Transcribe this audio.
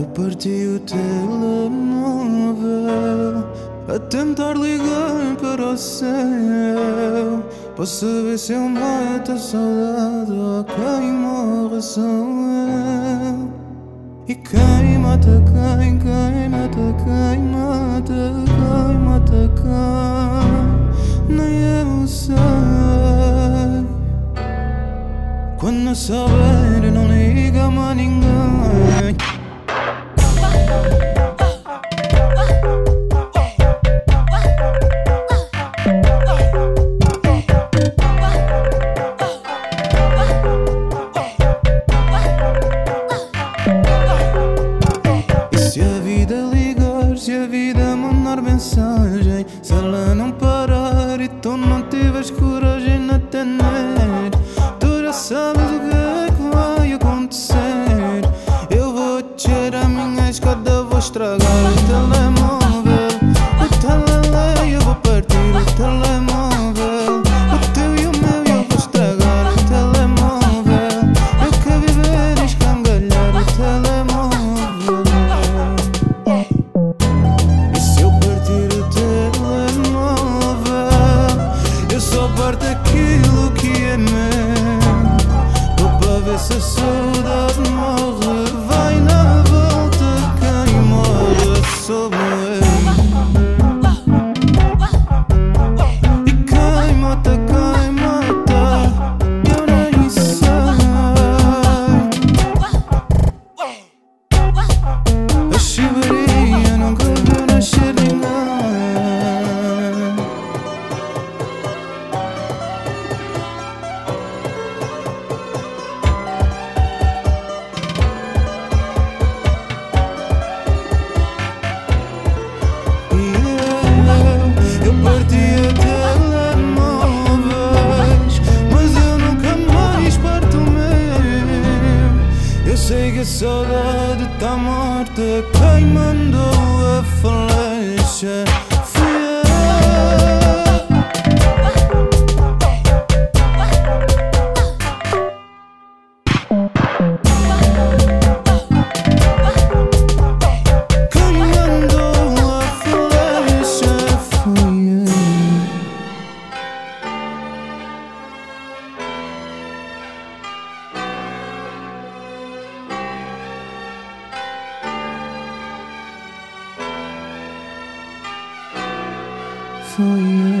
Eu parti o telemóvel a tentar ligar para o céu, para saber se eu mato a saudade ou quem morre sou eu. E quem mata quem, quem mata quem, mata quem, mata quem, nem eu sei. Quando souber não liga mais ninguém. Se a vida mandar mensagem, se ela não parar e tu não tiveres coragem na internet, tu já sabes o que vai acontecer. Eu vou descer a minha escada, vou estragar o telemóvel, o telelé, eu vou partir o telemóvel, o teu e o meu, eu vou estragar o telemóvel. Eu quero viver e escangalhar o telemóvel. Parte aquilo que é meu, tô para ver se a saudade morre. Vai na volta, quem morre sou eu. E quem mata, eu nem sei. A chibaria nunca viu nascer ninguém. Sei que a saudade tá morta, quem mandou a flecha fui eu. Quem mandou a flecha fui eu. For you.